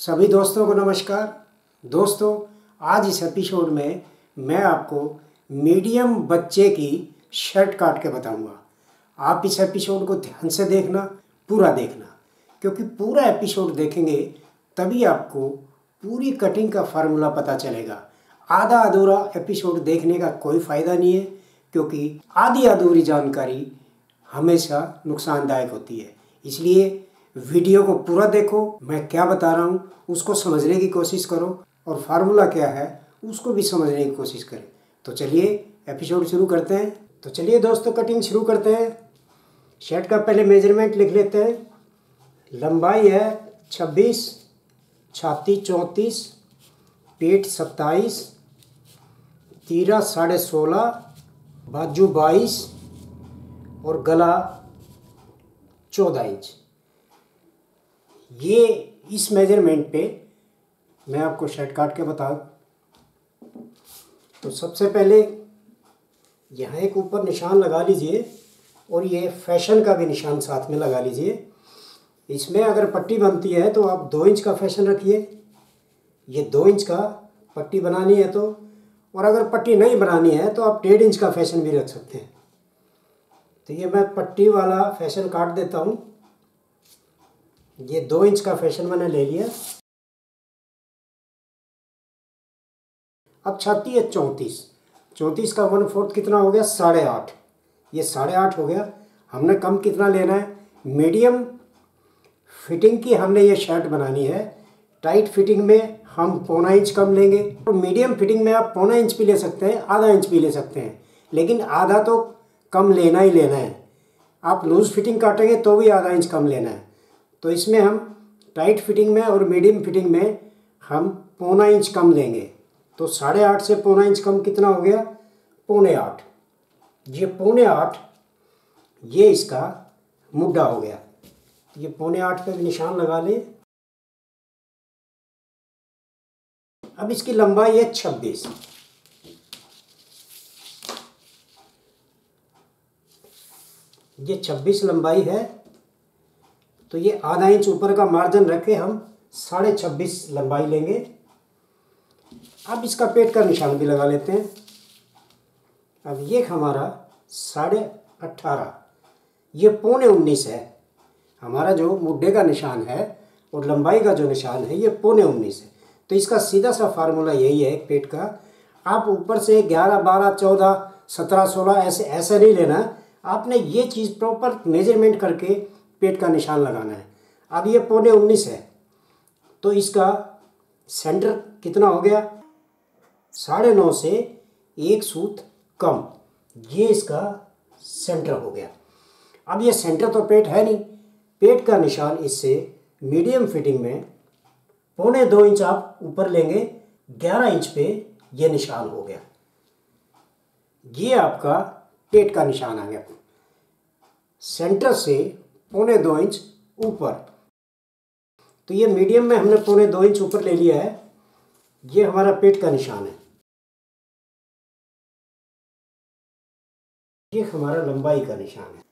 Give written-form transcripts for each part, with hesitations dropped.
सभी दोस्तों को नमस्कार। दोस्तों, आज इस एपिसोड में मैं आपको मीडियम बच्चे की शर्ट काट के बताऊंगा। आप इस एपिसोड को ध्यान से देखना, पूरा देखना, क्योंकि पूरा एपिसोड देखेंगे तभी आपको पूरी कटिंग का फार्मूला पता चलेगा। आधा अधूरा एपिसोड देखने का कोई फ़ायदा नहीं है, क्योंकि आधी अधूरी जानकारी हमेशा नुकसानदायक होती है। इसलिए वीडियो को पूरा देखो, मैं क्या बता रहा हूँ उसको समझने की कोशिश करो और फार्मूला क्या है उसको भी समझने की कोशिश करें। तो चलिए एपिसोड शुरू करते हैं। तो चलिए दोस्तों, कटिंग शुरू करते हैं। शर्ट का पहले मेजरमेंट लिख लेते हैं। लंबाई है 26, छाती 34, पेट 27, तीरा 16.5, बाजू 22 और गला 14 इंच। ये इस मेजरमेंट पे मैं आपको शर्ट काट के बताऊँ। तो सबसे पहले यहाँ एक ऊपर निशान लगा लीजिए और ये फैशन का भी निशान साथ में लगा लीजिए। इसमें अगर पट्टी बनती है तो आप 2 इंच का फैशन रखिए, ये 2 इंच का पट्टी बनानी है तो, और अगर पट्टी नहीं बनानी है तो आप 1.5 इंच का फैशन भी रख सकते हैं। तो ये मैं पट्टी वाला फैशन काट देता हूँ। ये 2 इंच का फैशन मैंने ले लिया। अब छाती है 34 का 1/4 कितना हो गया? 8.5। ये 8.5 हो गया। हमने कम कितना लेना है? मीडियम फिटिंग की हमने ये शर्ट बनानी है। टाइट फिटिंग में हम 0.25 इंच कम लेंगे। तो मीडियम फिटिंग में आप 0.25 इंच भी ले सकते हैं, आधा इंच भी ले सकते हैं, लेकिन आधा तो कम लेना ही लेना है। आप लूज़ फिटिंग काटेंगे तो भी आधा इंच कम लेना है। तो इसमें हम टाइट फिटिंग में और मीडियम फिटिंग में हम 0.25 इंच कम लेंगे। तो 8.5 से 0.25 इंच कम कितना हो गया? 7.25। ये 7.25, ये इसका मुड्ढा हो गया। ये 7.25 पे निशान लगा लें। अब इसकी लंबाई है 26। ये 26 लंबाई है, तो ये आधा इंच ऊपर का मार्जिन रख के हम 26.5 लंबाई लेंगे। अब इसका पेट का निशान भी लगा लेते हैं। अब ये हमारा 18.5, ये 19.25 है। हमारा जो मुड्ढे का निशान है और लंबाई का जो निशान है ये 19.25 है। तो इसका सीधा सा फार्मूला यही है पेट का। आप ऊपर से 11, 12, 14, 17, 16 ऐसे नहीं लेना। आपने ये चीज़ प्रॉपर मेजरमेंट करके पेट का निशान लगाना है। अब ये 19.25 है, तो इसका सेंटर कितना हो गया? 9.5 से 1 सूत कम, ये इसका सेंटर हो गया। अब ये सेंटर तो पेट है नहीं, पेट का निशान इससे मीडियम फिटिंग में 2.25 इंच आप ऊपर लेंगे। 11 इंच पे ये निशान हो गया। ये आपका पेट का निशान आ गया, सेंटर से 2.25 इंच ऊपर। तो ये मीडियम में हमने 2.25 इंच ऊपर ले लिया है। ये हमारा पेट का निशान है। ये हमारा लंबाई का निशान है।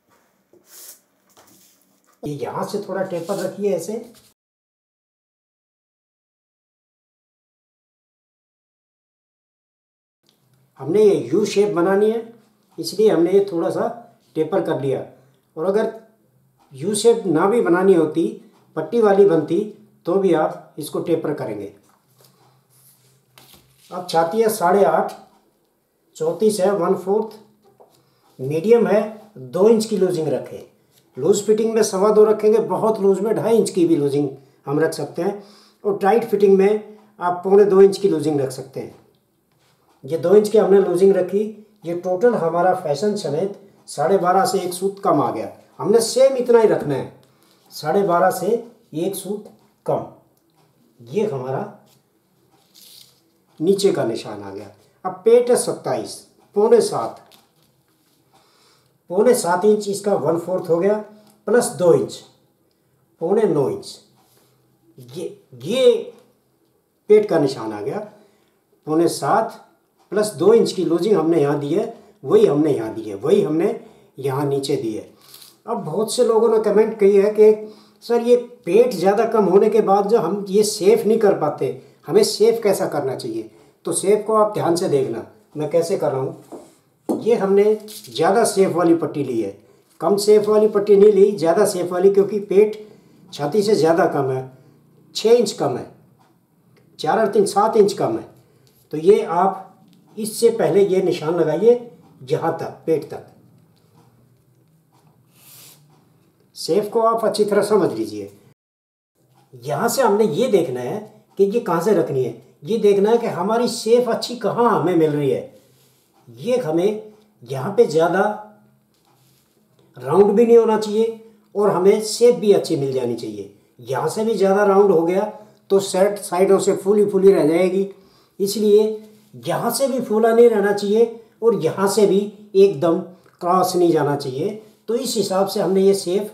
ये यहां से थोड़ा टेपर रखिए ऐसे। हमने ये यू शेप बनानी है, इसलिए हमने ये थोड़ा सा टेपर कर लिया। और अगर यू शेप ना भी बनानी होती, पट्टी वाली बनती, तो भी आप इसको टेपर करेंगे। अब छाती है 8.5, 34 है 1/4, मीडियम है 2 इंच की लूजिंग रखें। लूज़ फिटिंग में 2.25 रखेंगे, बहुत लूज़ में 2.5 इंच की भी लूजिंग हम रख सकते हैं। और टाइट फिटिंग में आप 2.25 इंच की लूजिंग रख सकते हैं। ये 2 इंच की हमने लूजिंग रखी। ये टोटल हमारा फैशन समेत 12.5 से 1 सूत कम आ गया। हमने सेम इतना ही रखना है, 12.5 से 1 सूत कम। ये हमारा नीचे का निशान आ गया। अब पेट है 27, 7.25, 7.25 इंच इसका 1/4 हो गया, प्लस 2 इंच, 9.25 इंच। ये पेट का निशान आ गया। 7.25 प्लस 2 इंच की लूजिंग हमने यहाँ दी है, वही हमने यहाँ दी है, वही हमने यहाँ नीचे दी है। अब बहुत से लोगों ने कमेंट की है कि सर ये पेट ज़्यादा कम होने के बाद जो हम ये सेफ नहीं कर पाते, हमें सेफ कैसा करना चाहिए? तो सेफ को आप ध्यान से देखना मैं कैसे कर रहा हूँ। ये हमने ज़्यादा सेफ वाली पट्टी ली है, कम सेफ वाली पट्टी नहीं ली, ज़्यादा सेफ वाली, क्योंकि पेट छाती से ज़्यादा कम है, 6 इंच कम है, 4 और 3 7 इंच कम है। तो ये आप इससे पहले ये निशान लगाइए यहाँ तक, पेट तक। सेफ को आप अच्छी तरह समझ लीजिए। यहाँ से हमने ये देखना है कि ये कहाँ से रखनी है, ये देखना है कि हमारी सेफ अच्छी कहाँ हमें मिल रही है। ये हमें यहाँ पे ज़्यादा राउंड भी नहीं होना चाहिए और हमें सेफ भी अच्छी मिल जानी चाहिए। यहाँ से भी ज़्यादा राउंड हो गया तो सेट साइडों से फूली रह जाएगी, इसलिए यहाँ से भी फूला नहीं रहना चाहिए और यहाँ से भी एकदम क्रॉस नहीं जाना चाहिए। तो इस हिसाब से हमने ये सेफ,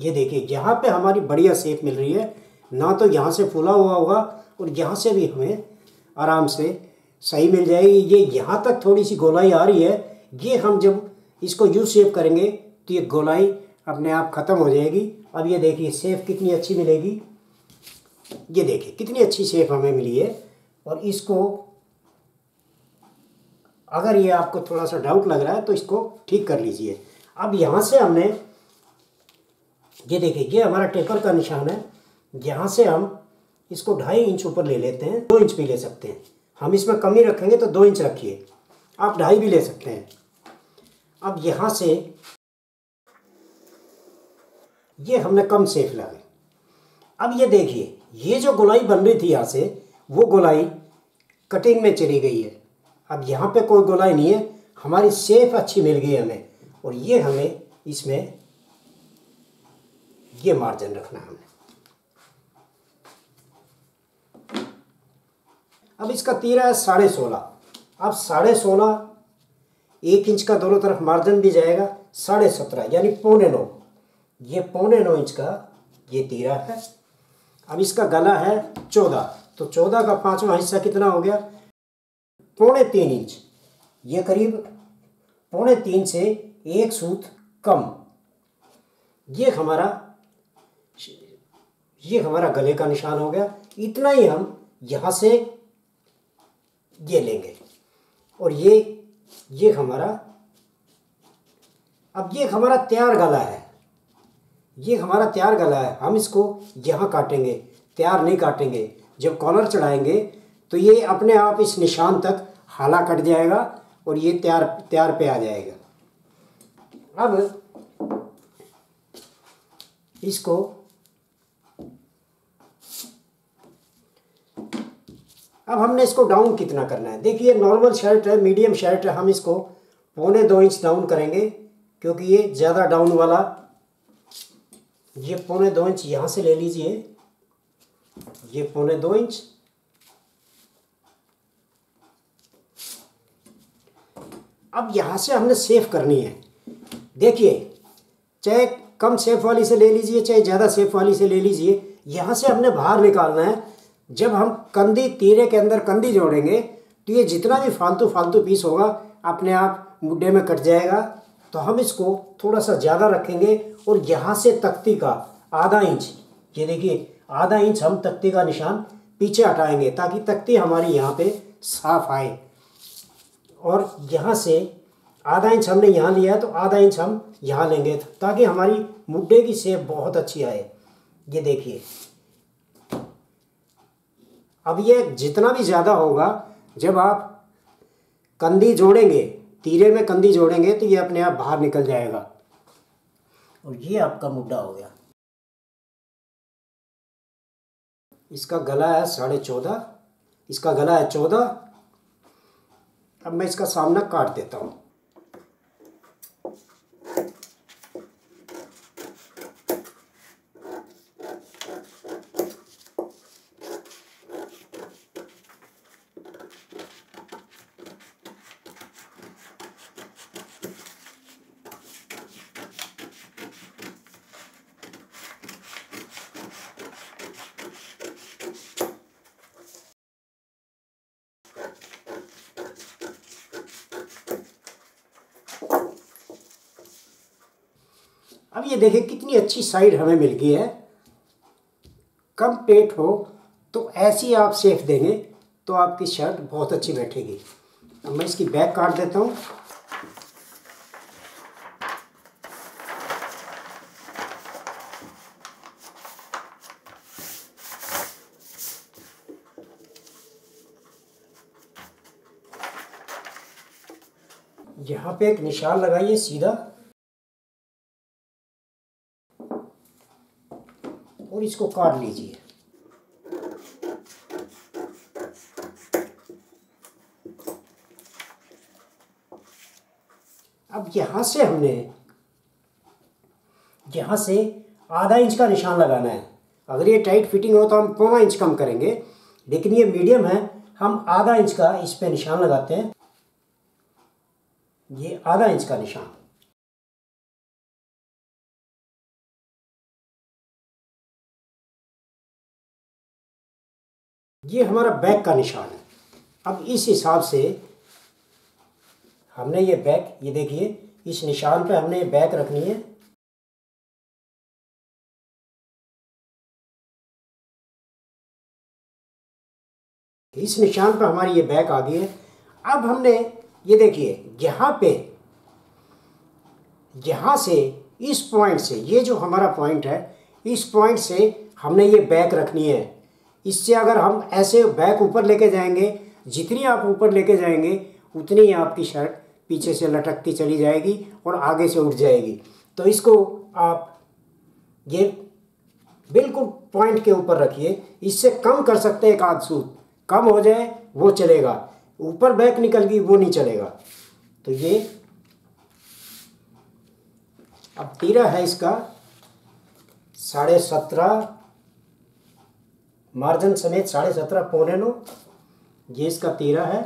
ये देखिए यहाँ पे हमारी बढ़िया सेफ मिल रही है, ना तो यहाँ से फूला हुआ होगा और यहाँ से भी हमें आराम से सही मिल जाएगी। ये यहाँ तक थोड़ी सी गोलाई आ रही है, ये हम जब इसको यू शेप करेंगे तो ये गोलाई अपने आप ख़त्म हो जाएगी। अब ये देखिए सेफ कितनी अच्छी मिलेगी, ये देखिए कितनी अच्छी सेफ हमें मिली है। और इसको अगर ये आपको थोड़ा सा डाउट लग रहा है तो इसको ठीक कर लीजिए। अब यहाँ से हमने ये देखिए ये हमारा टेपर का निशान है, यहाँ से हम इसको 2.5 इंच ऊपर ले लेते हैं, 2 इंच भी ले सकते हैं, हम इसमें कमी रखेंगे तो 2 इंच रखिए, आप 2.5 भी ले सकते हैं। अब यहाँ से ये हमने कम सेफ लगे। अब ये देखिए ये जो गोलाई बन रही थी यहाँ से, वो गोलाई कटिंग में चली गई है, अब यहाँ पे कोई गोलाई नहीं है, हमारी सेफ अच्छी मिल गई हमें। और ये हमें इसमें ये मार्जिन रखना है हमने। अब इसका तीरा है 16.5, अब 16.5 1 इंच का दोनों तरफ मार्जिन भी जाएगा, 17.5 यानी 8.25, ये 8.25 इंच का ये तीरा है। अब इसका गला है 14, तो 14 का 5वां हिस्सा कितना हो गया, 3.25 इंच, ये करीब 3.25 से 1 सूत कम। ये हमारा गले का निशान हो गया। इतना ही हम यहाँ से ये लेंगे और ये हमारा, अब ये हमारा तैयार गला है, ये हमारा तैयार गला है। हम इसको यहाँ काटेंगे, तैयार नहीं काटेंगे, जब कॉलर चढ़ाएंगे तो ये अपने आप इस निशान तक हाला कट जाएगा और ये तैयार पे आ जाएगा। अब इसको हमने इसको डाउन कितना करना है, देखिए नॉर्मल शर्ट है, मीडियम शर्ट है, हम इसको 0.25 इंच डाउन करेंगे, क्योंकि ये ज़्यादा डाउन वाला, ये 0.25 इंच यहाँ से ले लीजिए, ये 0.25 इंच, अब यहाँ से हमने सेफ करनी है। देखिए चाहे कम सेफ वाली से ले लीजिए, चाहे ज़्यादा सेफ वाली से ले लीजिए, यहाँ से हमने बाहर निकालना है। जब हम कंधी, तीरे के अंदर कंधी जोड़ेंगे तो ये जितना भी फालतू पीस होगा अपने आप मुड्ढे में कट जाएगा। तो हम इसको थोड़ा सा ज़्यादा रखेंगे और यहाँ से तख्ती का 0.5 इंच, ये देखिए 0.5 इंच हम तख्ती का निशान पीछे हटाएंगे ताकि तख्ती हमारी यहाँ पे साफ आए। और यहाँ से 0.5 इंच हमने यहाँ लिया है तो 0.5 इंच हम यहाँ लेंगे ताकि हमारी मुड्ढे की शेप बहुत अच्छी आए। ये देखिए अब ये जितना भी ज़्यादा होगा, जब आप कंधी जोड़ेंगे, तीरे में कंधी जोड़ेंगे तो ये अपने आप बाहर निकल जाएगा। और ये आपका मुड्ढा हो गया, इसका गला है 14.5, इसका गला है 14। अब मैं इसका सामना काट देता हूँ। अब ये देखें कितनी अच्छी साइड हमें मिल गई है। कम पेट हो तो ऐसी आप सेफ देंगे तो आपकी शर्ट बहुत अच्छी बैठेगी। अब मैं इसकी बैक काट देता हूँ। यहाँ पे एक निशान लगाइए सीधा और इसको काट लीजिए। अब यहाँ से आधा इंच का निशान लगाना है। अगर ये टाइट फिटिंग हो तो हम पौना इंच कम करेंगे, लेकिन ये मीडियम है, हम आधा इंच का इस पे निशान लगाते हैं। ये आधा इंच का निशान। ये हमारा बैक का निशान है। अब इस हिसाब से हमने ये बैक, ये देखिए इस निशान पे हमने ये बैक रखनी है। इस निशान पे हमारी ये बैक आ गई है। अब हमने ये देखिए यहाँ पे, यहाँ से इस पॉइंट से, ये जो हमारा पॉइंट है इस पॉइंट से हमने ये बैक रखनी है। इससे अगर हम ऐसे बैक ऊपर लेके जाएंगे, जितनी आप ऊपर लेके जाएंगे उतनी ही आपकी शर्ट पीछे से लटकती चली जाएगी और आगे से उठ जाएगी। तो इसको आप ये बिल्कुल पॉइंट के ऊपर रखिए। इससे कम कर सकते हैं, एक आध सूत कम हो जाए वो चलेगा। ऊपर बैक निकल गई वो नहीं चलेगा। तो ये अब तीरा है इसका 17.5 मार्जिन समेत 17.5 पौने 9 ये इसका तीरा है।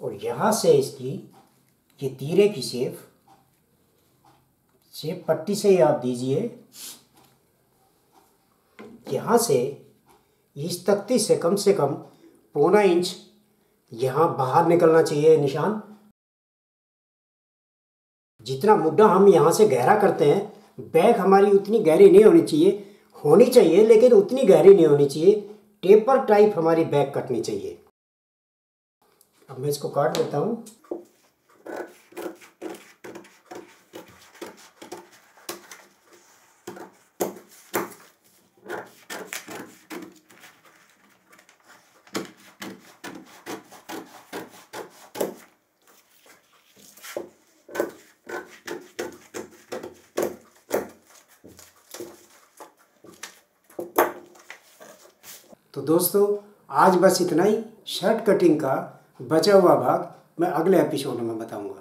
और यहाँ से इसकी ये तीरे की शेप पट्टी से ही आप दीजिए। यहाँ से इस तख्ती से कम 0.25 इंच यहाँ बाहर निकलना चाहिए निशान। जितना मुड्ढा हम यहाँ से गहरा करते हैं, बैग हमारी उतनी गहरी नहीं होनी चाहिए, होनी चाहिए लेकिन उतनी गहरी नहीं होनी चाहिए। टेपर टाइप हमारी बैग कटनी चाहिए। अब मैं इसको काट देता हूँ। तो दोस्तों आज बस इतना ही। शर्ट कटिंग का बचा हुआ भाग मैं अगले एपिसोड में बताऊंगा।